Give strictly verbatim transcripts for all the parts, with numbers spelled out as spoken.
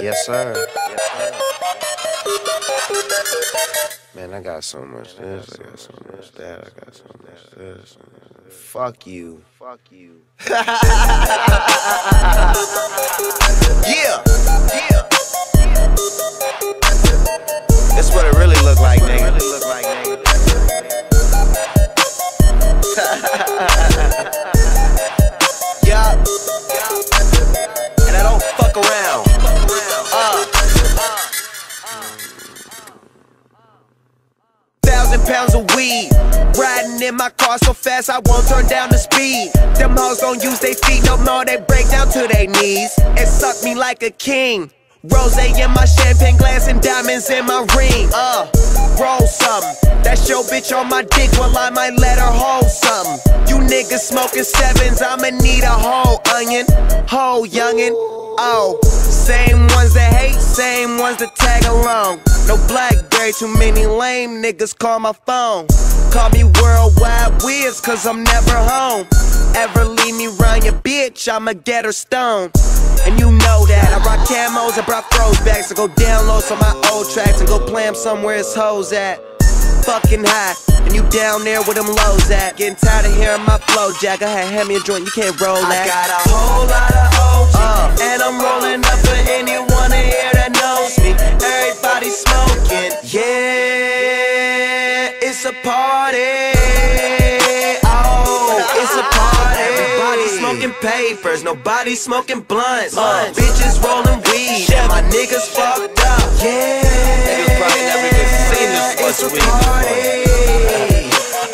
Yes, sir. Man, I got so much this, I got so much that, I got so much this. Fuck you. Fuck you. Yeah. Yeah. That's what it really look like, nigga. Really look like, nigga. Yeah. And I don't fuck around. Pounds of weed, riding in my car so fast I won't turn down the speed. Them hoes don't use they feet no more, they break down to they knees. It sucked me like a king. Rose in my champagne glass and diamonds in my ring. Uh, roll something. That's your bitch on my dick, well I might let her hold something. You niggas smoking sevens, I'ma need a whole onion, whole youngin'. Oh, same ones that hate, same ones that tag along. No Blackberry, too many lame niggas call my phone. Call me worldwide weirds, cause I'm never home. Ever leave me round your bitch, I'ma get her stoned. And you know that, I rock camos, I brought throwbacks. I go download some of my old tracks and go play them somewhere it's hoes at. Fucking high, and you down there with them lows at. Getting tired of hearing my flow, Jack. Go ahead, hand me a joint, you can't roll that. I got a whole lot of O G, uh, and I'm rolling up for anyone in here that knows me. Everybody smoking, yeah, it's a party. Oh, it's a party. Everybody smoking papers, nobody smoking blunts. Uh, bitches rolling weed, yeah, my niggas fucked up. Yeah, niggas probably never even seen this once a week.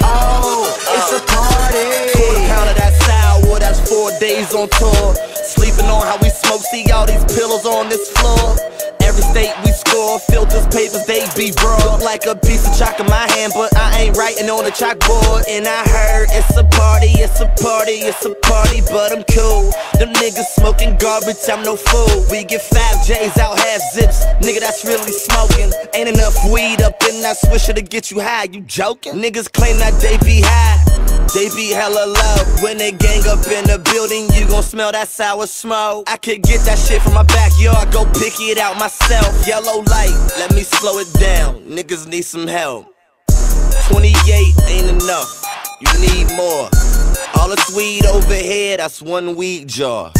Oh, it's a party. Quarter pound of that sour, that's four days on tour. Sleeping on how we smoke, see all these pillows on this floor. Every state we score, filters, papers, they be raw. Look like a piece of chalk in my hand, but I ain't writing on the chalkboard. And I heard it's a party, it's a party, it's a party, but I'm cool. Them niggas smoking garbage, I'm no fool. We get five J's out, half zips, nigga, that's really smoking. Ain't enough weed up in that swisher to get you high, you joking? Niggas claim that they be high, they be hella low. When they gang up in the building, you gon' smell that sour smoke. I could get that shit from my backyard, go pick it out myself. Yellow light, let me slow it down, niggas need some help. Twenty-eight ain't enough, you need more. All this weed over here, that's one weed jar.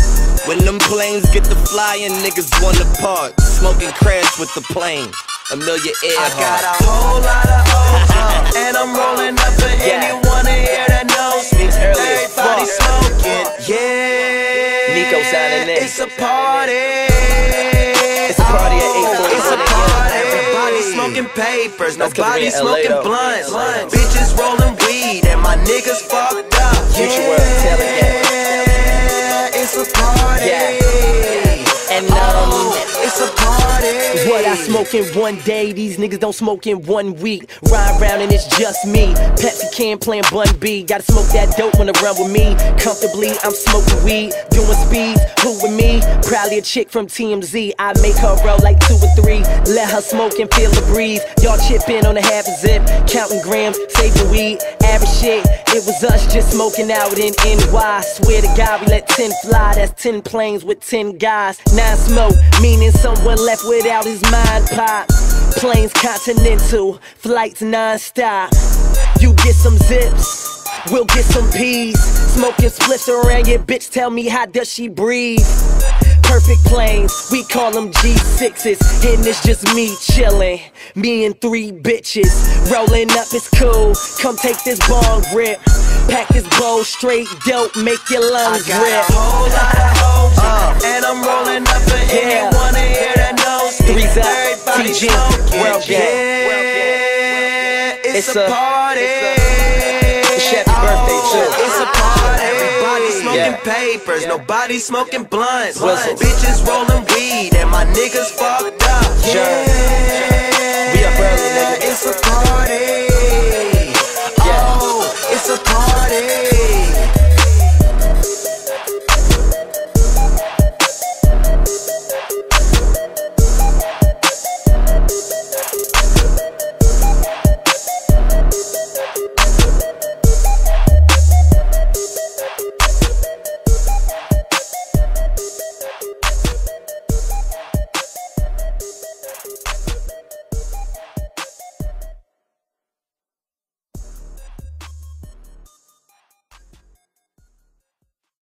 When them planes get to flying, niggas want to park. Smoking crash with the plane, Amelia Earhart. I got a whole lot of O's, and I'm rolling up for yeah. anyone in here that knows me. Everybody smoking, yeah. Nico signing in. It's a party. It's a party at eight forty. It's a party. Everybody smoking papers, nobody smoking blunts. Bitches rolling weed, and my niggas fucked up. Future world telling yeah. It's a party. Yeah. And um. It's a party. What I smoke in one day, these niggas don't smoke in one week. Ride round and it's just me, Pepsi can playing Bun B. Gotta smoke that dope when I run with me. Comfortably, I'm smoking weed, doing speeds, who with me? Probably a chick from T M Z, I make her roll like two or three. Let her smoke and feel the breeze. Y'all chipping on a half a zip, counting grams, saving weed, average shit. It was us just smoking out in N Y. Swear to God we let ten fly, that's ten planes with ten guys. Nine smoke, meaning someone left without his mind pop. Planes continental, flights non-stop. You get some zips, we'll get some peas. Smoking splits around your bitch, tell me how does she breathe? Perfect planes, we call them G sixes. And it's just me chilling, me and three bitches. Rolling up, it's cool, come take this bong rip. Pack this bowl straight dope, make your lungs rip. I got a whole lot of hoes, uh, and I'm rolling up for yeah. anyone in here that knows me. Everybody T G, smoking, world yeah. yeah. It's, it's a, a party. It's, a, it's happy oh, birthday too. It's a party. Everybody smoking yeah. papers, yeah. nobody smoking blunts. Blizzles. Bitches rolling weed, and my niggas fucked up. Yeah, yeah. We up early, nigga. It's a party.